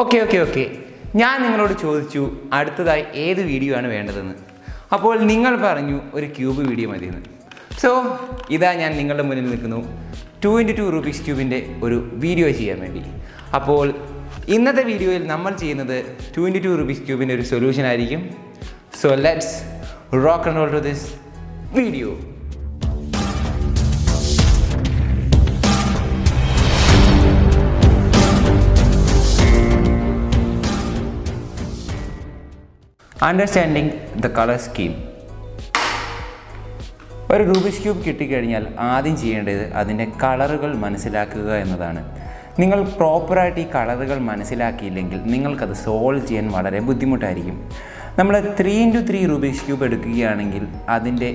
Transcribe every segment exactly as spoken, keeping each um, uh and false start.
Okay, okay, okay. ഞാൻ നിങ്ങളോട് ചോദിച്ചു അടുത്തതായി ഏത് വീഡിയോ ആണ് വേണ്ടതെന്ന്. അപ്പോൾ നിങ്ങൾ പറഞ്ഞു ഒരു ക്യൂബ് വീഡിയോ മതിയെന്ന്. സോ ഇതാ ഞാൻ നിങ്ങളുടെ മുന്നിൽ നിൽക്കുന്നു two into two Rubik's ക്യൂബിൻ്റെ ഒരു വീഡിയോ ചെയ്യാൻ വേണ്ടി. അപ്പോൾ ഇന്നത്തെ വീഡിയോയിൽ നമ്മൾ ചെയ്യുന്നത് two into two Rubik's ക്യൂബിൻ്റെ ഒരു സൊല്യൂഷൻ ആയിരിക്കും. So let's rock and roll to this video. Understanding the color scheme. ഒരു റൂബിക്സ് ക്യൂബ് കിട്ടിക്കഴിഞ്ഞാൽ ആദ്യം ചെയ്യേണ്ടത് അതിൻ്റെ കളറുകൾ മനസ്സിലാക്കുക എന്നതാണ്. നിങ്ങൾ പ്രോപ്പറായിട്ട് ഈ കളറുകൾ മനസ്സിലാക്കിയില്ലെങ്കിൽ നിങ്ങൾക്കത് സോൾവ് ചെയ്യാൻ വളരെ ബുദ്ധിമുട്ടായിരിക്കും. നമ്മൾ three into three Rubik's cube എടുക്കുകയാണെങ്കിൽ അതിൻ്റെ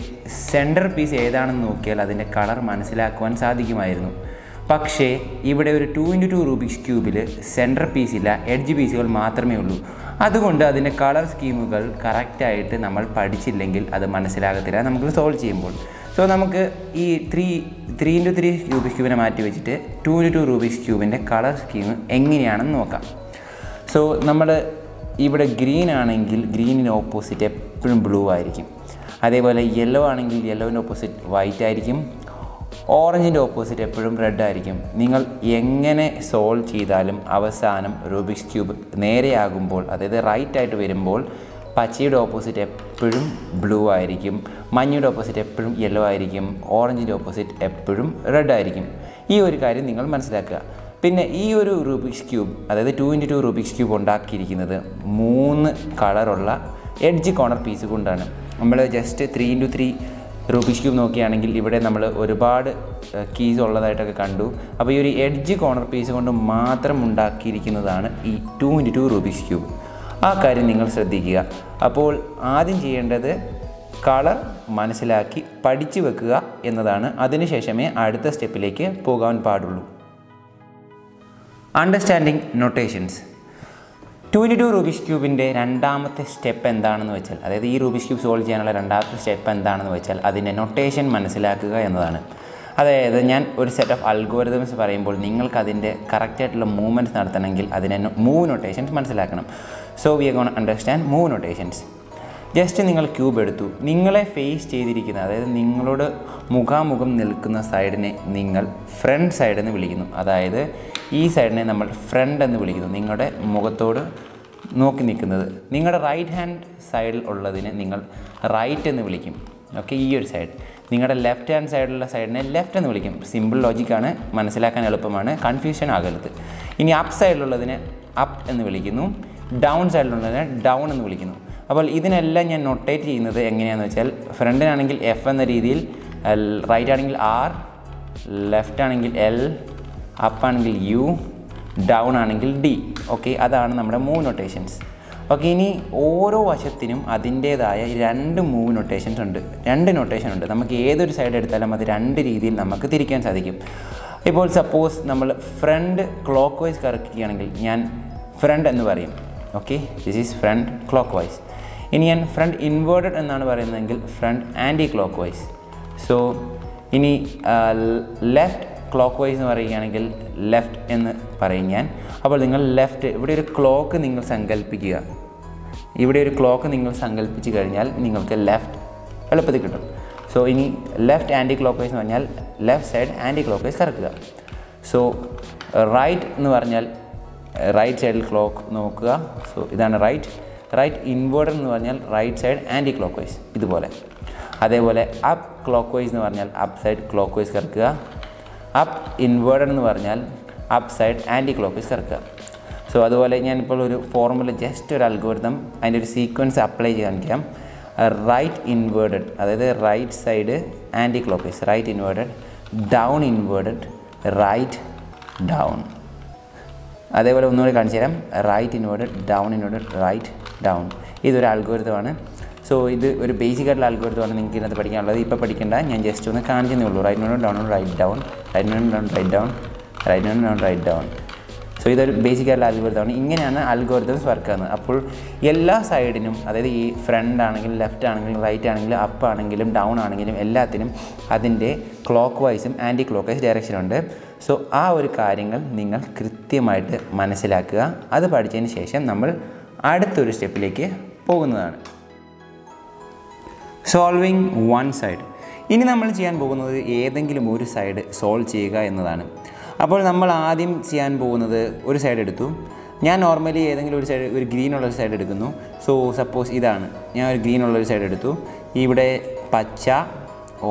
സെൻറ്റർ പീസ് ഏതാണെന്ന് നോക്കിയാൽ അതിൻ്റെ കളർ മനസ്സിലാക്കുവാൻ സാധിക്കുമായിരുന്നു. പക്ഷേ ഇവിടെ ഒരു ടു ഇൻറ്റു ടു റൂബിക്സ് ക്യൂബിൽ സെൻറ്റർ പീസില്ല, എഡ്ജ് പീസുകൾ മാത്രമേ ഉള്ളൂ. അതുകൊണ്ട് അതിൻ്റെ കളർ സ്കീമുകൾ കറക്റ്റായിട്ട് നമ്മൾ പഠിച്ചില്ലെങ്കിൽ അത് മനസ്സിലാകത്തില്ല നമുക്ക് സോൾവ് ചെയ്യുമ്പോൾ. സോ നമുക്ക് ഈ three three into three Rubik's ക്യൂബിനെ മാറ്റി വെച്ചിട്ട് ടു ഇൻറ്റു ടു റൂബിക്സ് ക്യൂബിൻ്റെ കളർ സ്കീം എങ്ങനെയാണെന്ന് നോക്കാം. സോ നമ്മൾ ഇവിടെ ഗ്രീൻ ആണെങ്കിൽ ഗ്രീനിന് ഓപ്പോസിറ്റ് എപ്പോഴും ബ്ലൂ ആയിരിക്കും. അതേപോലെ യെല്ലോ ആണെങ്കിൽ യെല്ലോവിൻ്റെ ഓപ്പോസിറ്റ് വൈറ്റ് ആയിരിക്കും. ഓറഞ്ചിൻ്റെ ഓപ്പോസിറ്റ് എപ്പോഴും റെഡ് ആയിരിക്കും. നിങ്ങൾ എങ്ങനെ സോൾവ് ചെയ്താലും അവസാനം റൂബിക്സ് ക്യൂബ് നേരെയാകുമ്പോൾ, അതായത് റൈറ്റ് ആയിട്ട് വരുമ്പോൾ, പച്ചയുടെ ഓപ്പോസിറ്റ് എപ്പോഴും ബ്ലൂ ആയിരിക്കും, മഞ്ഞയുടെ ഓപ്പോസിറ്റ് എപ്പോഴും യെല്ലോ ആയിരിക്കും, ഓറഞ്ചിൻ്റെ ഓപ്പോസിറ്റ് എപ്പോഴും റെഡ് ആയിരിക്കും. ഈ ഒരു കാര്യം നിങ്ങൾ മനസ്സിലാക്കുക. പിന്നെ ഈ ഒരു റൂബിക്സ് ക്യൂബ്, അതായത് two into two Rubik's cube ഉണ്ടാക്കിയിരിക്കുന്നത് മൂന്ന് കളറുള്ള എഡ്ജ് കോർണർ പീസ് കൊണ്ടാണ്. നമ്മൾ just three into three Rubik's cube നോക്കുകയാണെങ്കിൽ ഇവിടെ നമ്മൾ ഒരുപാട് കീസ് ഉള്ളതായിട്ടൊക്കെ കണ്ടു. അപ്പോൾ ഈ ഒരു എഡ്ജ് കോർണർ പീസ് കൊണ്ട് മാത്രം ഉണ്ടാക്കിയിരിക്കുന്നതാണ് ഈ two into two Rubik's cube. ആ കാര്യം നിങ്ങൾ ശ്രദ്ധിക്കുക. അപ്പോൾ ആദ്യം ചെയ്യേണ്ടത് കളർ മനസ്സിലാക്കി പഠിച്ചു വെക്കുക എന്നതാണ്. അതിനുശേഷമേ അടുത്ത സ്റ്റെപ്പിലേക്ക് പോകാൻ പാടുള്ളൂ. Understanding notations. Two into two Rubik's ക്യൂബിൻ്റെ രണ്ടാമത്തെ സ്റ്റെപ്പ് എന്താണെന്ന് വെച്ചാൽ, അതായത് ഈ റൂബിക്സ് ക്യൂബ് സോൾവ് ചെയ്യാനുള്ള രണ്ടാമത്തെ സ്റ്റെപ്പ് എന്താണെന്ന് വെച്ചാൽ അതിൻ്റെ നൊട്ടേഷൻ മനസ്സിലാക്കുക എന്നതാണ്. അതായത് ഞാൻ ഒരു സെറ്റ് ഓഫ് അൽഗോരിതംസ് പറയുമ്പോൾ നിങ്ങൾക്കതിൻ്റെ കറക്റ്റായിട്ടുള്ള മൂവ്മെൻറ്റ്സ് നടത്തണമെങ്കിൽ അതിനെ മൂവ് നൊട്ടേഷൻസ് മനസ്സിലാക്കണം. So we are gonna understand move notations. Just നിങ്ങൾ ക്യൂബ് എടുത്തു, നിങ്ങളെ ഫേസ് ചെയ്തിരിക്കുന്ന, അതായത് നിങ്ങളോട് മുഖാമുഖം നിൽക്കുന്ന സൈഡിനെ നിങ്ങൾ ഫ്രണ്ട് സൈഡെന്ന് വിളിക്കുന്നു. അതായത് ഈ സൈഡിനെ നമ്മൾ ഫ്രണ്ട് എന്ന് വിളിക്കുന്നു, നിങ്ങളുടെ മുഖത്തോട് നോക്കി നിൽക്കുന്നത്. നിങ്ങളുടെ റൈറ്റ് ഹാൻഡ് സൈഡിൽ ഉള്ളതിനെ നിങ്ങൾ റൈറ്റ് എന്ന് വിളിക്കും. ഓക്കെ, ഈ ഒരു സൈഡ്. നിങ്ങളുടെ ലെഫ്റ്റ് ഹാൻഡ് സൈഡിലുള്ള സൈഡിനെ ലെഫ്റ്റ് എന്ന് വിളിക്കും. സിമ്പിൾ ലോജിക്കാണ്, മനസ്സിലാക്കാൻ എളുപ്പമാണ്, കൺഫ്യൂഷൻ ആകരുത്. ഇനി അപ്പ് സൈഡിലുള്ളതിനെ അപ്പ് എന്ന് വിളിക്കുന്നു, ഡൗൺ സൈഡിലുള്ളതിനെ ഡൗൺ എന്ന് വിളിക്കുന്നു. അപ്പോൾ ഇതിനെല്ലാം ഞാൻ നൊട്ടേറ്റ് ചെയ്യുന്നത് എങ്ങനെയാണെന്ന് വെച്ചാൽ, ഫ്രണ്ടിനാണെങ്കിൽ എഫ് എന്ന രീതിയിൽ, റൈറ്റ് ആണെങ്കിൽ ആർ, ലെഫ്റ്റ് ആണെങ്കിൽ എൽ, അപ്പ് ആണെങ്കിൽ യു, ഡൗൺ ആണെങ്കിൽ ഡി. ഓക്കെ, അതാണ് നമ്മുടെ മൂവ് നൊട്ടേഷൻസ്. ഓക്കെ, ഇനി ഓരോ വശത്തിനും അതിൻ്റേതായ രണ്ട് മൂവ് നൊട്ടേഷൻസ് ഉണ്ട്, രണ്ട് നൊട്ടേഷൻ ഉണ്ട്. നമുക്ക് ഏതൊരു സൈഡ് എടുത്താലും അത് രണ്ട് രീതിയിൽ നമുക്ക് തിരിക്കാൻ സാധിക്കും. ഇപ്പോൾ സപ്പോസ് നമ്മൾ ഫ്രണ്ട് ക്ലോക്ക് വൈസ് കറക്കുകയാണെങ്കിൽ ഞാൻ ഫ്രണ്ട് എന്ന് പറയും. Okay, this is front clockwise. ഇനി ഞാൻ ഫ്രണ്ട് ഇൻവേർട്ടഡ് എന്നാണ് പറയുന്നതെങ്കിൽ front anticlockwise. So ഇനി ലെഫ്റ്റ് ക്ലോക്ക് വൈസ് എന്ന് പറയുകയാണെങ്കിൽ ലെഫ്റ്റ് എന്ന് പറയും ഞാൻ. അപ്പോൾ നിങ്ങൾ ലെഫ്റ്റ്, ഇവിടെ ഒരു ക്ലോക്ക് നിങ്ങൾ സങ്കല്പിക്കുക. ഇവിടെ ഒരു ക്ലോക്ക് നിങ്ങൾ സങ്കല്പിച്ച് കഴിഞ്ഞാൽ നിങ്ങൾക്ക് ലെഫ്റ്റ് എളുപ്പത്തിൽ കിട്ടും. സോ ഇനി ലെഫ്റ്റ് ആൻറ്റി ക്ലോക്ക് വൈസ് എന്ന് പറഞ്ഞാൽ left side anti clock vice കറക്കുക. സോ റൈറ്റ് എന്ന് പറഞ്ഞാൽ റൈറ്റ് സൈഡിൽ ക്ലോക്ക് നോക്കുക. സോ ഇതാണ് റൈറ്റ്. റൈറ്റ് ഇൻവേർട്ടഡ് എന്ന് പറഞ്ഞാൽ right side anticlockwise, ഇതുപോലെ. അതേപോലെ അപ്പ് ക്ലോക്ക് വൈസ് എന്ന് പറഞ്ഞാൽ അപ്പ് സൈഡ് ക്ലോക്ക് വൈസ് കറക്കുക. അപ്പ് ഇൻവേർട്ടഡ് എന്ന് പറഞ്ഞാൽ up side anti clock vice കറക്കുക. സോ അതുപോലെ ഞാനിപ്പോൾ ഒരു ഫോർമുല, ജസ്റ്റ് ഒരു അൽഗോരിതം, അതിൻ്റെ ഒരു സീക്വൻസ് അപ്ലൈ ചെയ്യാൻ കാണിക്കാം. റൈറ്റ് ഇൻവേർട്ടഡ്, അതായത് right side anticlockwise, right inverted, down inverted, right down. അതേപോലെ ഒന്നുകൂടി കാണിച്ചു തരാം, right inverted, down inverted, right down. ഇതൊരു അൽഗോരിതമാണ്. സോ ഇത് ഒരു ബേസിക് ആയിട്ടുള്ള അൽഗോരിതമാണ് നിങ്ങൾക്ക് ഇതിനകത്ത് പഠിക്കാനുള്ളത്. ഇപ്പോൾ പഠിക്കേണ്ട, ഞാൻ ജസ്റ്റ് ഒന്ന് കാണിക്കുന്നേ ഉള്ളൂ. Right non down right down, right non down right down, right non down right down. So ഇതൊരു ബേസിക് ആയിട്ടുള്ള അൽഗോരിതമാണ്. ഇങ്ങനെയാണ് അൽഗോരിതംസ് വർക്ക് ചെയ്യുന്നത്. അപ്പോൾ എല്ലാ സൈഡിനും, അതായത് ഈ ഫ്രണ്ട് ആണെങ്കിലും ലെഫ്റ്റ് ആണെങ്കിലും റൈറ്റ് ആണെങ്കിലും അപ്പ് ആണെങ്കിലും ഡൗൺ ആണെങ്കിലും എല്ലാത്തിനും അതിൻ്റെ ക്ലോക്ക് വൈസും ആൻറ്റി ക്ലോക്ക് വൈസ് ഡയറക്ഷനുണ്ട്. So, ആ ഒരു കാര്യങ്ങൾ നിങ്ങൾ കൃത്യമായിട്ട് മനസ്സിലാക്കുക. അത് പഠിച്ചതിന് ശേഷം നമ്മൾ അടുത്തൊരു സ്റ്റെപ്പിലേക്ക് പോകുന്നതാണ്. Solving one side. ഇനി നമ്മൾ ചെയ്യാൻ പോകുന്നത് ഏതെങ്കിലും ഒരു സൈഡ് സോൾവ് ചെയ്യുക എന്നതാണ്. അപ്പോൾ നമ്മൾ ആദ്യം ചെയ്യാൻ പോകുന്നത് ഒരു സൈഡ് എടുത്തു. ഞാൻ നോർമലി ഏതെങ്കിലും ഒരു സൈഡ് ഒരു ഗ്രീനുള്ളൊരു സൈഡ് എടുക്കുന്നു. സോ സപ്പോസ് ഇതാണ്, ഞാൻ ഒരു ഗ്രീനുള്ളൊരു സൈഡ് എടുത്തു. ഇവിടെ പച്ച,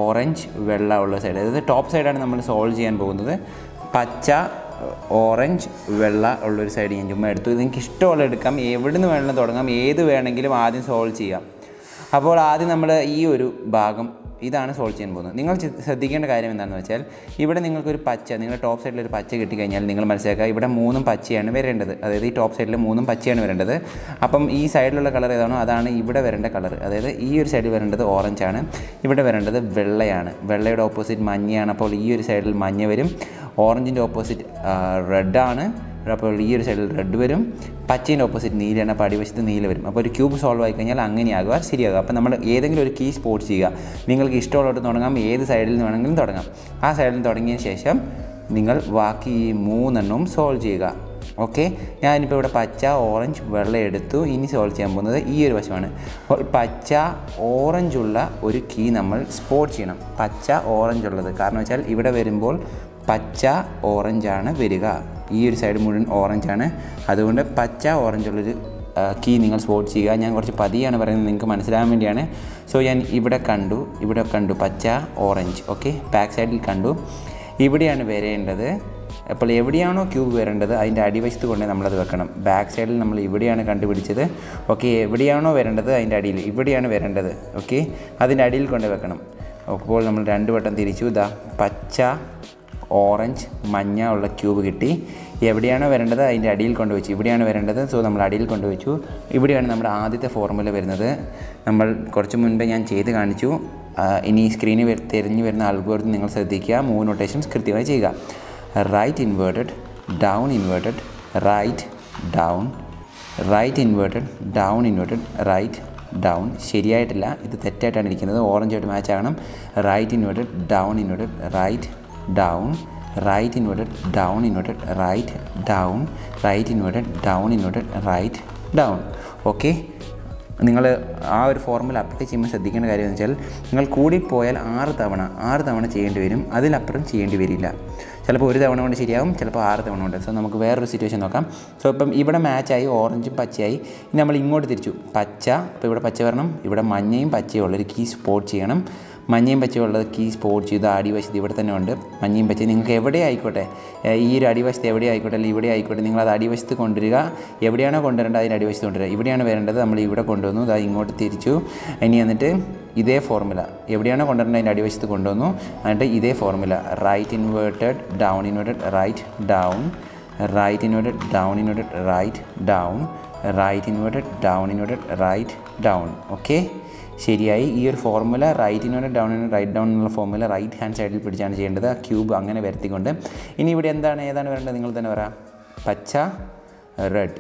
ഓറഞ്ച്, വെള്ള ഉള്ള സൈഡ്, അതായത് ടോപ്പ് സൈഡാണ് നമ്മൾ സോൾവ് ചെയ്യാൻ പോകുന്നത്. പച്ച, ഓറഞ്ച്, വെള്ള ഉള്ളൊരു സൈഡ് ഞാൻ ചുമ്മാ എടുത്തു. നിങ്ങൾക്ക് ഇഷ്ടമുള്ള എടുക്കാം, എവിടെ നിന്ന് വേണമെങ്കിലും തുടങ്ങാം, ഏത് വേണമെങ്കിലും ആദ്യം സോൾവ് ചെയ്യാം. അപ്പോൾ ആദ്യം നമ്മൾ ഈ ഒരു ഭാഗം ഇതാണ് സോൾവ് ചെയ്യാൻ പോകുന്നത്. നിങ്ങൾ ശ്രദ്ധിക്കേണ്ട കാര്യം എന്താണെന്ന് വെച്ചാൽ, ഇവിടെ നിങ്ങൾക്കൊരു പച്ച, നിങ്ങളുടെ ടോപ്പ് സൈഡിൽ ഒരു പച്ച കിട്ടിക്കഴിഞ്ഞാൽ നിങ്ങൾ മനസ്സിലാക്കുക ഇവിടെ മൂന്നും പച്ചയാണ് വരേണ്ടത്. അതായത് ഈ ടോപ്പ് സൈഡിൽ മൂന്നും പച്ചയാണ് വരേണ്ടത്. അപ്പം ഈ സൈഡിലുള്ള കളർ ഏതാണോ അതാണ് ഇവിടെ വരേണ്ട കളർ. അതായത് ഈ ഒരു സൈഡിൽ വരേണ്ടത് ഓറഞ്ചാണ്, ഇവിടെ വരേണ്ടത് വെള്ളയാണ്. വെള്ളയുടെ ഓപ്പോസിറ്റ് മഞ്ഞയാണ്, അപ്പോൾ ഈ ഒരു സൈഡിൽ മഞ്ഞ വരും. ഓറഞ്ചിൻ്റെ ഓപ്പോസിറ്റ് റെഡാണ്, അപ്പോൾ ഈ ഒരു സൈഡിൽ റെഡ് വരും. പച്ചേൻ്റെ ഓപ്പോസിറ്റ് നീലയാണ്, അപ്പോൾ അടിവശത്ത് നീല വരും. അപ്പോൾ ഒരു ക്യൂബ് സോൾവ് ആയി കഴിഞ്ഞാൽ അങ്ങനെയാകുക ശരിയാകുക. അപ്പോൾ നമ്മൾ ഏതെങ്കിലും ഒരു കീ സ്പോട്ട് ചെയ്യുക. നിങ്ങൾക്ക് ഇഷ്ടമുള്ളവർ തുടങ്ങാം, ഏത് സൈഡിൽ നിന്ന് വേണമെങ്കിലും തുടങ്ങാം. ആ സൈഡിൽ നിന്ന് തുടങ്ങിയ ശേഷം നിങ്ങൾ ബാക്കി ഈ മൂന്നെണ്ണവും സോൾവ് ചെയ്യുക. ഓക്കെ, ഞാനിപ്പോൾ ഇവിടെ പച്ച, ഓറഞ്ച്, വെള്ള എടുത്തു. ഇനി സോൾവ് ചെയ്യാൻ പോകുന്നത് ഈ ഒരു വശമാണ്. അപ്പോൾ പച്ച, ഓറഞ്ചുള്ള ഒരു കീ നമ്മൾ സ്പോട്ട് ചെയ്യണം. പച്ച, ഓറഞ്ചുള്ളത് കാരണം വെച്ചാൽ ഇവിടെ വരുമ്പോൾ പച്ച, ഓറഞ്ചാണ് വരിക. ഈ ഒരു സൈഡ് മുഴുവൻ ഓറഞ്ചാണ്, അതുകൊണ്ട് പച്ച, ഓറഞ്ചുള്ളൊരു കീ നിങ്ങൾ സ്പോട്ട് ചെയ്യുക. ഞാൻ കുറച്ച് പതിയാണ് പറയുന്നത്, നിങ്ങൾക്ക് മനസ്സിലാകാൻ വേണ്ടിയാണ്. സോ ഞാൻ ഇവിടെ കണ്ടു, ഇവിടെ കണ്ടു പച്ച, ഓറഞ്ച്. ഓക്കെ, ബാക്ക് സൈഡിൽ കണ്ടു, ഇവിടെയാണ് വരേണ്ടത്. അപ്പോൾ എവിടെയാണോ ക്യൂബ് വരേണ്ടത് അതിൻ്റെ അടിവശത്ത് കൊണ്ട് നമ്മളത് വെക്കണം. ബാക്ക് സൈഡിൽ നമ്മൾ ഇവിടെയാണ് കണ്ടുപിടിച്ചത്. ഓക്കെ, എവിടെയാണോ വരേണ്ടത് അതിൻ്റെ അടിയിൽ, ഇവിടെയാണ് വരേണ്ടത്. ഓക്കെ, അതിൻ്റെ അടിയിൽ കൊണ്ട് വെക്കണം. അപ്പോൾ നമ്മൾ രണ്ട് വട്ടം തിരിച്ചു. ഇതാ പച്ച, ഓറഞ്ച്, മഞ്ഞ ഉള്ള ക്യൂബ് കിട്ടി. എവിടെയാണോ വരേണ്ടത് അതിൻ്റെ അടിയിൽ കൊണ്ടുവച്ചു, ഇവിടെയാണ് വരേണ്ടത്. സോ നമ്മൾ അടിയിൽ കൊണ്ടുവച്ചു. ഇവിടെയാണ് നമ്മുടെ ആദ്യത്തെ ഫോർമുല വരുന്നത്. നമ്മൾ കുറച്ച് മുൻപേ ഞാൻ ചെയ്ത് കാണിച്ചു. ഇനി സ്ക്രീനിൽ തിരിഞ്ഞു വരുന്ന അൽഗോരിതം നിങ്ങൾ ശ്രദ്ധിക്കുക. മൂന്ന് നൊട്ടേഷൻസ് കൃത്യമായി ചെയ്യുക. Right inverted, down inverted, right down, right inverted, down inverted, right down. ശരിയായിട്ടില്ല, ഇത് തെറ്റായിട്ടാണ് ഇരിക്കുന്നത്. ഓറഞ്ചായിട്ട് മാച്ച് ആകണം. Right inverted, down inverted, right down, right inverted, down inverted, right down, right inverted, down inverted, right down. Okay, നിങ്ങൾ ആ ഒരു formula apply ചെയ്യുമ്പോൾ ശ്രദ്ധിക്കേണ്ട കാര്യം എന്ന് വെച്ചാൽ, നിങ്ങൾ കൂടിപ്പോയാൽ ആറ് തവണ ആറ് തവണ ചെയ്യേണ്ടി വരും. അതിലപ്പുറം ചെയ്യേണ്ടി വരില്ല. ചിലപ്പോൾ ഒരു തവണ കൊണ്ട് ശരിയാകും, ചിലപ്പോൾ ആറ് തവണ കൊണ്ട്. സോ നമുക്ക് വേറൊരു സിറ്റുവേഷൻ നോക്കാം. സോ ഇപ്പം ഇവിടെ മാച്ചായി, ഓറഞ്ചും പച്ചയായി. ഇനി നമ്മൾ ഇങ്ങോട്ട് തിരിച്ചു. പച്ച, ഇപ്പോൾ ഇവിടെ പച്ച വരണം, ഇവിടെ മഞ്ഞയും പച്ചയും ഉള്ളൊരു കീ സ്പോട്ട് ചെയ്യണം. മഞ്ഞയും പച്ചയുള്ളത് കീ സ്പോട്ട് ചെയ്ത് അടിവശത്ത് ഇവിടെ തന്നെ ഉണ്ട്. മഞ്ഞയും പച്ചയും നിങ്ങൾക്ക് എവിടെ ആയിക്കോട്ടെ, ഈ ഒരു അടിവശത്ത് എവിടെ ആയിക്കോട്ടെ, അല്ലെങ്കിൽ ഇവിടെ ആയിക്കോട്ടെ, നിങ്ങളത് അടിവശത്ത് കൊണ്ടുവരിക. എവിടെയാണോ കൊണ്ടുവരേണ്ടത് അതിൻ്റെ അടിവശത്ത് കൊണ്ടുവരിക. ഇവിടെയാണ് വരേണ്ടത്, നമ്മൾ ഇവിടെ കൊണ്ടുവന്നു. അത് ഇങ്ങോട്ട് തിരിച്ചു. ഇനി എന്നിട്ട് ഇതേ ഫോർമുല, എവിടെയാണോ കൊണ്ടുവരേണ്ടത് അതിൻ്റെ അടിവശത്ത് കൊണ്ടുവന്നു. എന്നിട്ട് ഇതേ formula right inverted, down inverted, right down, right inverted, down inverted, right down, right inverted, down inverted, right down. Okay, ശരിയായി. ഈ ഒരു formula right inverted, down inverted, right down എന്നുള്ള ഫോർമുല റൈറ്റ് ഹാൻഡ് സൈഡിൽ പിടിച്ചാണ് ചെയ്യേണ്ടത്. ആ ക്യൂബ് അങ്ങനെ വരുത്തിക്കൊണ്ട്. ഇനി ഇവിടെ എന്താണ് ഏതാണ് വരേണ്ടത് നിങ്ങൾ തന്നെ പറയാം. പച്ച, റെഡ്,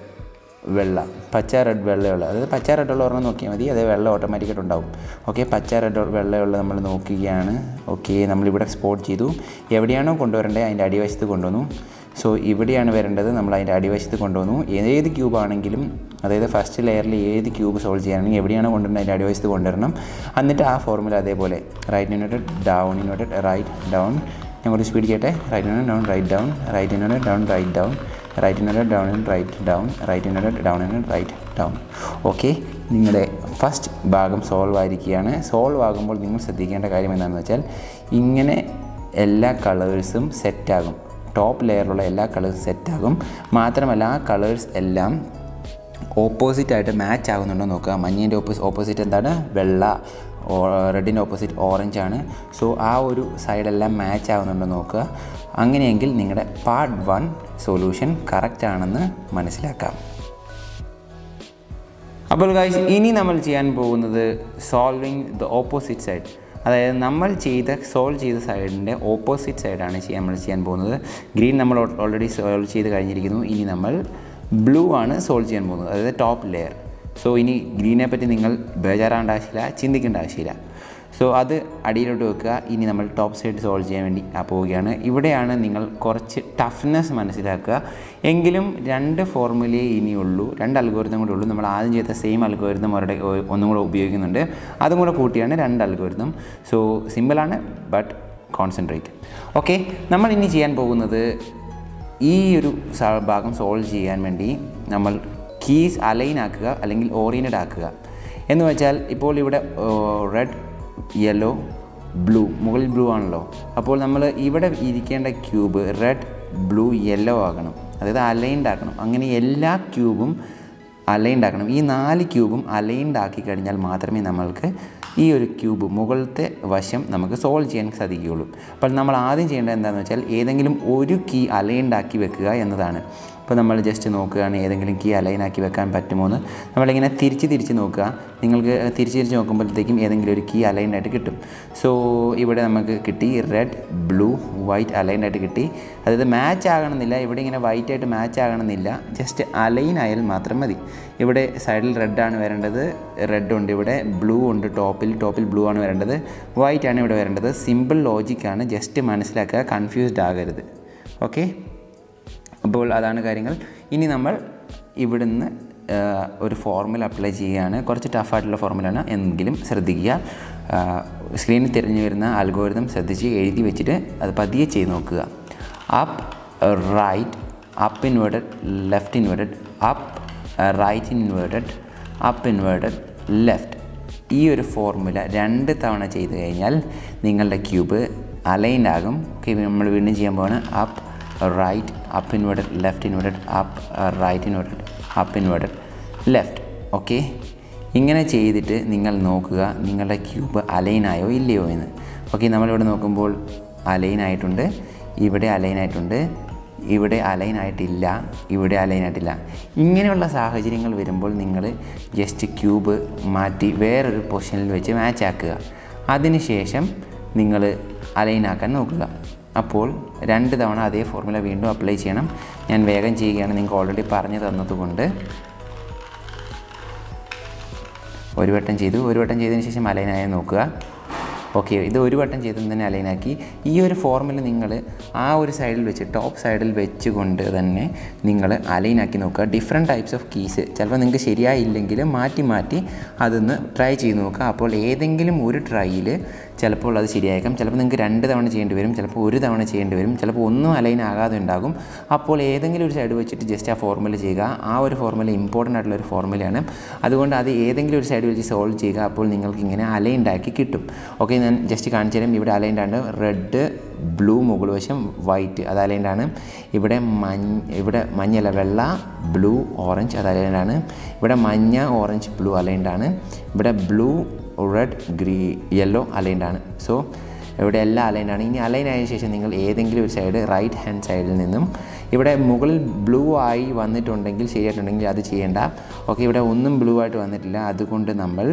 വെള്ള. പച്ച, റെഡ്, വെള്ളയുള്ള, അതായത് പച്ച റെഡുള്ള ഒരെണ്ണം നോക്കിയാൽ മതി, അതേ വെള്ളം ഓട്ടോമാറ്റിക്കായിട്ട് ഉണ്ടാവും. ഓക്കെ, പച്ച, റെഡ്, വെള്ളയുള്ള നമ്മൾ നോക്കുകയാണ്. ഓക്കെ, നമ്മളിവിടെ സ്പോട്ട് ചെയ്തു. എവിടെയാണോ കൊണ്ടുവരേണ്ടത് അതിൻ്റെ അടിവശത്ത് കൊണ്ടുവന്നു. സോ ഇവിടെയാണ് വരേണ്ടത്, നമ്മൾ അതിൻ്റെ അടിവശത്ത് കൊണ്ടുവന്നു. ഏത് ക്യൂബാണെങ്കിലും, അതായത് ഫസ്റ്റ് ലെയറിൽ ഏത് ക്യൂബ് സോൾവ് ചെയ്യാനാണെങ്കിൽ എവിടെയാണോ കൊണ്ടുവരുന്നത് അതിൻ്റെ അടിവശത്ത് കൊണ്ടുവരണം. എന്നിട്ട് ആ ഫോർമുല അതേപോലെ right inverted, down inverted, right down. ഞാൻ കുറച്ച് സ്പീഡ് ചെയ്യട്ടെ. Right inverted, down, right down, right inverted, down, right down, right inverted, down and right down, right inverted, down and right down. Okay, നിങ്ങളുടെ first ഭാഗം solve ആയിരിക്കുകയാണ്. Solve ആകുമ്പോൾ നിങ്ങൾ ശ്രദ്ധിക്കേണ്ട കാര്യം എന്താണെന്ന് വെച്ചാൽ, ഇങ്ങനെ എല്ലാ കളേഴ്സും സെറ്റാകും. ടോപ്പ് ലെയറിലുള്ള എല്ലാ കളേഴ്സും സെറ്റാകും. മാത്രമല്ല ആ കളേഴ്സ് എല്ലാം ഓപ്പോസിറ്റായിട്ട് മാച്ച് ആകുന്നുണ്ടോ നോക്കുക. മഞ്ഞേൻ്റെ ഓപ്പോസി ഓപ്പോസിറ്റ് എന്താണ്? വെള്ള. റെഡിൻ്റെ ഓപ്പോസിറ്റ് ഓറഞ്ചാണ്. സോ ആ ഒരു സൈഡെല്ലാം മാച്ച് ആകുന്നുണ്ടോ നോക്കുക. അങ്ങനെയെങ്കിൽ നിങ്ങളുടെ പാർട്ട് വൺ സൊല്യൂഷൻ കറക്റ്റാണെന്ന് മനസ്സിലാക്കാം. അപ്പോൾ ഗൈസ്, ഇനി നമ്മൾ ചെയ്യാൻ പോകുന്നത് സോൾവിങ് ദ ഓപ്പോസിറ്റ് സൈഡ്. അതായത് നമ്മൾ ചെയ്ത സോൾവ് ചെയ്ത സൈഡിൻ്റെ ഓപ്പോസിറ്റ് സൈഡാണ് ചെയ്യാൻ നമ്മൾ ചെയ്യാൻ പോകുന്നത്. ഗ്രീൻ നമ്മൾ ഓൾറെഡി സോൾവ് ചെയ്ത് കഴിഞ്ഞിരിക്കുന്നു. ഇനി നമ്മൾ ബ്ലൂ ആണ് സോൾവ് ചെയ്യാൻ പോകുന്നത്, അതായത് ടോപ്പ് ലെയർ. സോ ഇനി ഗ്രീനെ പറ്റി നിങ്ങൾ ബേജാറാവേണ്ട ആവശ്യമില്ല, ചിന്തിക്കേണ്ട ആവശ്യമില്ല. So that's the ഇനി നമ്മൾ ടോപ്പ് സൈഡ് സോൾവ് ചെയ്യാൻ വേണ്ടി പോവുകയാണ് ഇവിടെയാണ് നിങ്ങൾ കുറച്ച് ടഫ്നെസ് മനസ്സിലാക്കുക എങ്കിലും രണ്ട് ഫോർമുലയേ ഇനിയുള്ളൂ രണ്ട് അൽഗോരിതം കൂടി ഉള്ളൂ നമ്മൾ ആദ്യം ചെയ്ത സെയിം അൽഗോരിതം ഓരോ ഒന്നും കൂടി ഉപയോഗിക്കുന്നുണ്ട് അതും കൂടി കൂട്ടിയാണ് രണ്ട് അൽഗോരിതം സോ സിമ്പിൾ ആണ് ബട്ട് കോൺസെൻട്രേറ്റ് ഓക്കേ നമ്മൾ ഇനി ചെയ്യാൻ പോകുന്നത് ഈ ഒരു ഭാഗം സോൾവ് ചെയ്യാൻ വേണ്ടി നമ്മൾ കീസ് അലൈൻ ആക്കുക അല്ലെങ്കിൽ ഓറിയന്റഡ് ആക്കുക എന്ന് വെച്ചാൽ ഇപ്പോൾ ഇവിടെ റെഡ് yellow blue മുകളിൽ blue ആണല്ലോ അപ്പോൾ നമ്മൾ ഇവിടെ ഇരിക്കേണ്ട ക്യൂബ് red blue yellow ആക്കണം അതായത് aligned ആക്കണം അങ്ങനെ എല്ലാ ക്യൂബും aligned ആക്കണം ഈ നാല് ക്യൂബും aligned ആക്കി കഴിഞ്ഞാൽ മാത്രമേ നമ്മൾക്ക് ഈ ഒരു ക്യൂബ് മുകളിലത്തെ വശം നമുക്ക് സോൾവ് ചെയ്യാൻ സാധിക്കുകയുള്ളൂ അപ്പോൾ നമ്മൾ ആദ്യം ചെയ്യേണ്ടത് എന്താണെന്ന് വെച്ചാൽ ഏതെങ്കിലും ഒരു കീ aligned ആക്കി വെക്കുക എന്നതാണ് അപ്പോൾ നമ്മൾ ജസ്റ്റ് നോക്കുകയാണ് ഏതെങ്കിലും കീ അലൈൻ ആക്കി വെക്കാൻ പറ്റുമോ എന്ന് നമ്മൾ ഇങ്ങനെ തിരിച്ച് തിരിച്ച് നോക്കുക നിങ്ങൾക്ക് തിരിച്ച് തിരിച്ച് നോക്കുമ്പോഴത്തേക്കും ഏതെങ്കിലും ഒരു കീ അലൈൻ ആയിട്ട് കിട്ടും സോ ഇവിടെ നമുക്ക് കിട്ടി റെഡ് ബ്ലൂ വൈറ്റ് അലൈൻ ആയിട്ട് കിട്ടി അതായത് മാച്ച് ആകണമെന്നില്ല ഇവിടെ ഇങ്ങനെ വൈറ്റ് ആയിട്ട് മാച്ച് ആകണമെന്നില്ല ജസ്റ്റ് അലൈൻ ആയാൽ മാത്രം മതി ഇവിടെ സൈഡിൽ റെഡാണ് വരേണ്ടത് റെഡ് ഉണ്ട് ഇവിടെ ബ്ലൂ ഉണ്ട് ടോപ്പിൽ ടോപ്പിൽ ബ്ലൂ ആണ് വരേണ്ടത് വൈറ്റ് ആണ് ഇവിടെ വരേണ്ടത് സിമ്പിൾ ലോജിക്കാണ് ജസ്റ്റ് മനസ്സിലാക്കുക കൺഫ്യൂസ്ഡ് ആകരുത് ഓക്കെ അപ്പോൾ അതാണ് കാര്യങ്ങൾ ഇനി നമ്മൾ ഇവിടുന്ന് ഒരു ഫോർമുല അപ്ലൈ ചെയ്യുകയാണ് കുറച്ച് ടഫായിട്ടുള്ള ഫോർമുലയാണ് എങ്കിലും ശ്രദ്ധിക്കുക സ്ക്രീനിൽ തിരിഞ്ഞു വരുന്ന അൽഗോരിതം ശ്രദ്ധിച്ച് എഴുതി വെച്ചിട്ട് അത് പതിയെ ചെയ്ത് നോക്കുക up right up inverted left inverted up right inverted up inverted left ഈ ഒരു ഫോർമുല രണ്ട് തവണ ചെയ്ത് കഴിഞ്ഞാൽ നിങ്ങളുടെ ക്യൂബ് അലൈൻഡ് ആകും ഓക്കെ നമ്മൾ വീണ്ടും ചെയ്യാൻ പോവാണ് up right up inverted left inverted up uh, right inverted up inverted left okay ഇങ്ങനെ ചെയ്തിട്ട് നിങ്ങൾ നോക്കുക നിങ്ങളുടെ ക്യൂബ് അലൈൻ ആയോ ഇല്ലയോ എന്ന് ഓക്കെ നമ്മളിവിടെ നോക്കുമ്പോൾ അലൈൻ ആയിട്ടുണ്ട് ഇവിടെ അലൈൻ ആയിട്ടുണ്ട് ഇവിടെ അലൈൻ ആയിട്ടില്ല ഇവിടെ അലൈൻ ആയിട്ടില്ല ഇങ്ങനെയുള്ള സാഹചര്യങ്ങൾ വരുമ്പോൾ നിങ്ങൾ ജസ്റ്റ് ക്യൂബ് മാറ്റി വേറൊരു പൊസിഷനിൽ വെച്ച് മാച്ച് ആക്കുക അതിനുശേഷം നിങ്ങൾ അലൈൻ ആക്കാൻ നോക്കുക അപ്പോൾ രണ്ട് തവണ അതേ ഫോർമുല വീണ്ടും അപ്ലൈ ചെയ്യണം ഞാൻ വേഗം ചെയ്യുകയാണ് നിങ്ങൾക്ക് ഓൾറെഡി പറഞ്ഞു തന്നതുകൊണ്ട് ഒരു വട്ടം ചെയ്തു ഒരു വട്ടം ചെയ്തതിന് ശേഷം അലൈനായി നോക്കുക ഓക്കെ ഇത് ഒരു വട്ടം ചെയ്തതിന് തന്നെ അലൈനാക്കി ഈ ഒരു ഫോർമുല നിങ്ങൾ ആ ഒരു സൈഡിൽ വെച്ച് ടോപ്പ് സൈഡിൽ വെച്ചുകൊണ്ട് തന്നെ നിങ്ങൾ അലൈനാക്കി നോക്കുക ഡിഫറെൻറ്റ് ടൈപ്സ് ഓഫ് കീസ് ചിലപ്പോൾ നിങ്ങൾക്ക് ശരിയായില്ലെങ്കിലും മാറ്റി മാറ്റി അതൊന്ന് ട്രൈ ചെയ്ത് നോക്കുക അപ്പോൾ ഏതെങ്കിലും ഒരു ട്രൈയിൽ ചിലപ്പോൾ അത് ശരിയായേക്കാം ചിലപ്പോൾ നിങ്ങൾക്ക് രണ്ട് തവണ ചെയ്യേണ്ടി വരും ചിലപ്പോൾ ഒരു തവണ ചെയ്യേണ്ടി വരും ചിലപ്പോൾ ഒന്നും അലൈൻ ആകാതെ ഉണ്ടാകും അപ്പോൾ ഏതെങ്കിലും ഒരു സൈഡ് വെച്ചിട്ട് ജസ്റ്റ് ആ ഫോർമുല ചെയ്യുക ആ ഒരു ഫോർമുല ഇമ്പോർട്ടൻ്റ് ആയിട്ടുള്ള ഒരു ഫോർമുലയാണ് അതുകൊണ്ട് അത് ഏതെങ്കിലും ഒരു സൈഡ് വെച്ച് സോൾവ് ചെയ്യുക അപ്പോൾ നിങ്ങൾക്ക് ഇങ്ങനെ അലൈൻഡ് ആക്കി കിട്ടും ഓക്കെ ഞാൻ ജസ്റ്റ് കാണിച്ചു തരാം ഇവിടെ അലൈൻഡ് ആണ് റെഡ് ബ്ലൂ മുകൾ വശം വൈറ്റ് അത് അലൈൻഡ് ആണ് ഇവിടെ മഞ്ഞ ഇവിടെ മഞ്ഞല്ല വെള്ള ബ്ലൂ ഓറഞ്ച് അത് അലൈൻഡ് ആണ് ഇവിടെ മഞ്ഞ ഓറഞ്ച് ബ്ലൂ അലൈൻഡ് ആണ് ഇവിടെ blue red green yellow aligned ആണ് സോ ഇവിടെ എല്ലാം അലൈൻഡ് ആണ് ഇനി അലൈൻ ആയതിനു ശേഷം നിങ്ങൾ ഏതെങ്കിലും ഒരു സൈഡ് റൈറ്റ് ഹാൻഡ് സൈഡിൽ നിന്നും ഇവിടെ മുകളിൽ ബ്ലൂ ആയി വന്നിട്ടുണ്ടെങ്കിൽ ശരിയായിട്ടുണ്ടെങ്കിൽ അത് ചെയ്യേണ്ട ഓക്കെ ഇവിടെ ഒന്നും ബ്ലൂ ആയിട്ട് വന്നിട്ടില്ല അതുകൊണ്ട് നമ്മൾ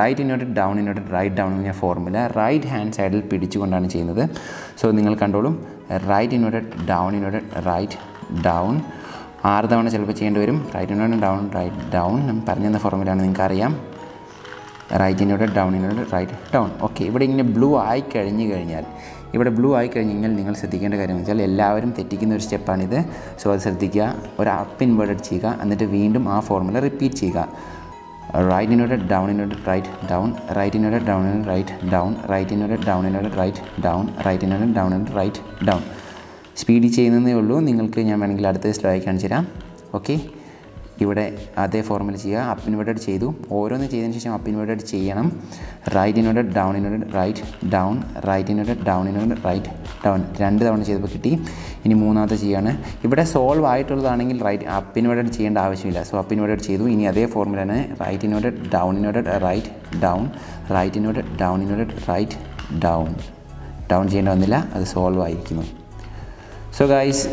right inverted down inverted right down എന്ന ഫോർമുല റൈറ്റ് ഹാൻഡ് സൈഡിൽ പിടിച്ചുകൊണ്ടാണ് ചെയ്യുന്നത് സോ നിങ്ങൾ കണ്ടോളും right inverted down inverted right down ആറ് തവണ ചിലപ്പോൾ ചെയ്യേണ്ടി വരും right inverted down right down ഞാൻ പറഞ്ഞു തന്ന ഫോർമുലയാണ് നിങ്ങൾക്കറിയാം right inverted down inverted right down okay ഇവിടെ ഇങ്ങനെ ബ്ലൂ ആയി കഴിഞ്ഞു കഴിഞ്ഞാൽ ഇവിടെ ബ്ലൂ ആയി കഴിഞ്ഞു കഴിഞ്ഞാൽ നിങ്ങൾ ശ്രദ്ധിക്കേണ്ട കാര്യം എന്ന് വെച്ചാൽ എല്ലാവരും തെറ്റിക്കുന്ന ഒരു സ്റ്റെപ്പാണിത് സോ അത് ശ്രദ്ധിക്കുക ഒരു അപ്പ് ഇൻവേർട്ടഡ് ചെയ്യുക എന്നിട്ട് വീണ്ടും ആ ഫോർമുല റിപ്പീറ്റ് ചെയ്യുക right inverted down inverted right down right inverted down inverted right down right inverted down inverted right down right inverted down inverted right down സ്പീഡിൽ ചെയ്യുന്നതേ ഉള്ളൂ നിങ്ങൾക്ക് ഞാൻ വേണമെങ്കിൽ അടുത്ത സ്ലോ ആയി കാണിച്ചു തരാം ഓക്കെ ഇവിടെ അതേ ഫോർമുല ചെയ്യുക അപ്പ് ഇൻവേർട്ടഡ് ചെയ്തു ഓരോന്ന് ചെയ്തതിന് ശേഷം അപ്പ് ഇൻവേർട്ടഡ് ചെയ്യണം right inverted down inverted right down right inverted down inverted right down രണ്ട് തവണ ചെയ്തപ്പോൾ കിട്ടി ഇനി മൂന്നാമത്തെ ചെയ്യാണ് ഇവിടെ സോൾവ് ആയിട്ടുള്ളതാണെങ്കിൽ റൈറ്റ് അപ്പ് ഇൻവേർട്ടഡ് ചെയ്യേണ്ട ആവശ്യമില്ല സോ അപ്പ് ഇൻവേർട്ടഡ് ചെയ്തു ഇനി അതേ ഫോർമുല തന്നെ right inverted down inverted right down right inverted down inverted right down down ചെയ്യേണ്ട വന്നില്ല അത് സോൾവ് ആയിരിക്കുന്നു സോ ഗൈസ്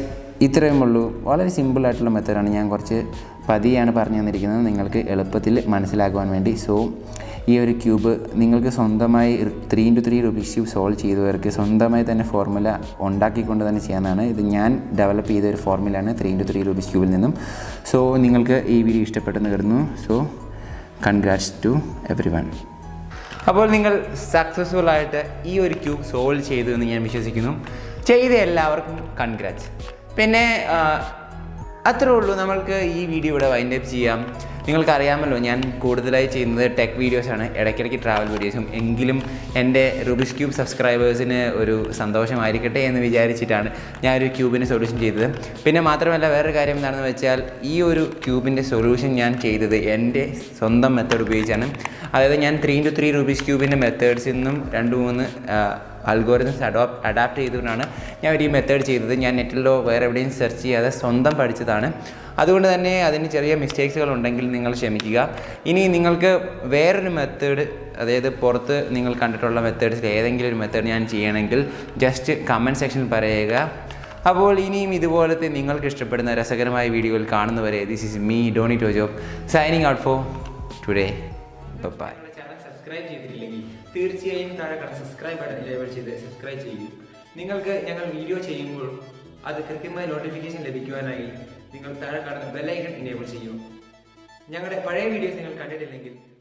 ഇത്രയും ഉള്ളൂ വളരെ സിമ്പിളായിട്ടുള്ള മെത്തേഡാണ് ഞാൻ കുറച്ച് പതിയാണ് പറഞ്ഞു തന്നിരിക്കുന്നത് നിങ്ങൾക്ക് എളുപ്പത്തിൽ മനസ്സിലാക്കുവാൻ വേണ്ടി സോ ഈ ഒരു ക്യൂബ് നിങ്ങൾക്ക് സ്വന്തമായി three into three Rubik's cube solve ചെയ്തവർക്ക് സ്വന്തമായി തന്നെ ഫോർമുല ഉണ്ടാക്കിക്കൊണ്ട് തന്നെ ചെയ്യാവുന്നതാണ് ഇത് ഞാൻ ഡെവലപ്പ് ചെയ്ത ഒരു ഫോർമുലയാണ് ത്രീ ഇൻറ്റു ത്രീ റുബിക്സ് ക്യൂബിൽ നിന്നും സോ നിങ്ങൾക്ക് ഈ വീഡിയോ ഇഷ്ടപ്പെട്ടെന്ന് കരുതുന്നു so congrats to everyone അപ്പോൾ നിങ്ങൾ സക്സസ്ഫുൾ ആയിട്ട് ഈ ഒരു ക്യൂബ് സോൾവ് ചെയ്തു എന്ന് ഞാൻ വിശ്വസിക്കുന്നു. ചെയ്ത എല്ലാവർക്കും കൺഗ്രാറ്റ്സ്. പിന്നെ അത്രേ ഉള്ളൂ, നമ്മൾക്ക് ഈ വീഡിയോ ഇവിടെ വൈൻഡ് അപ്പ് ചെയ്യാം. നിങ്ങൾക്കറിയാമല്ലോ, ഞാൻ കൂടുതലായി ചെയ്യുന്നത് ടെക് വീഡിയോസാണ്, ഇടയ്ക്കിടയ്ക്ക് ട്രാവൽ വീഡിയോസും. എങ്കിലും എൻ്റെ റൂബിക്സ് ക്യൂബ് സബ്സ്ക്രൈബേഴ്സിന് ഒരു സന്തോഷമായിരിക്കട്ടെ എന്ന് വിചാരിച്ചിട്ടാണ് ഞാനൊരു ക്യൂബിന് സൊല്യൂഷൻ ചെയ്തത്. പിന്നെ മാത്രമല്ല വേറൊരു കാര്യം എന്താണെന്ന് വെച്ചാൽ, ഈ ഒരു ക്യൂബിൻ്റെ സൊല്യൂഷൻ ഞാൻ ചെയ്തത് എൻ്റെ സ്വന്തം മെത്തേഡ് ഉപയോഗിച്ചാണ്. അതായത് ഞാൻ ത്രീ ഇൻറ്റു ത്രീ റൂബിക്സ് ക്യൂബിൻ്റെ മെത്തേഡ്സിൽ നിന്നും രണ്ട് മൂന്ന് അൽഗോരിതംസ് അഡോപ്റ്റ് അഡാപ്റ്റ് ചെയ്തുകൊണ്ടാണ് ഞാൻ ഒരു മെത്തേഡ് ചെയ്തത്. ഞാൻ നെറ്റിലോ വേറെ എവിടെയും സെർച്ച് ചെയ്യാതെ സ്വന്തം പഠിച്ചതാണ്. അതുകൊണ്ട് തന്നെ അതിന് ചെറിയ മിസ്റ്റേക്സുകൾ ഉണ്ടെങ്കിൽ നിങ്ങൾ ക്ഷമിക്കുക. ഇനി നിങ്ങൾക്ക് വേറൊരു മെത്തേഡ്, അതായത് പുറത്ത് നിങ്ങൾ കണ്ടിട്ടുള്ള മെത്തേഡ്സിൽ ഏതെങ്കിലും ഒരു മെത്തേഡ് ഞാൻ ചെയ്യണമെങ്കിൽ ജസ്റ്റ് കമൻറ്റ് സെക്ഷനിൽ പറയുക. അപ്പോൾ ഇനിയും ഇതുപോലത്തെ നിങ്ങൾക്ക് ഇഷ്ടപ്പെടുന്ന രസകരമായ വീഡിയോയിൽ കാണുന്നവരെ, this is me Doni Tojo signing out for today. Bye. Subscribe ചെയ്തിട്ടില്ലെങ്കിൽ തീർച്ചയായും താഴെ കാണുന്ന സബ്സ്ക്രൈബ് ബട്ടൺ എനേബിൾ ചെയ്ത് സബ്സ്ക്രൈബ് ചെയ്യൂ. നിങ്ങൾക്ക് ഞങ്ങൾ വീഡിയോ ചെയ്യുമ്പോൾ അത് കൃത്യമായ നോട്ടിഫിക്കേഷൻ ലഭിക്കുവാനായി നിങ്ങൾ താഴെ കാണുന്ന ബെൽ ഐക്കൺ എനേബിൾ ചെയ്യൂ. ഞങ്ങളുടെ പഴയ വീഡിയോസ് നിങ്ങൾ കണ്ടിട്ടില്ലെങ്കിൽ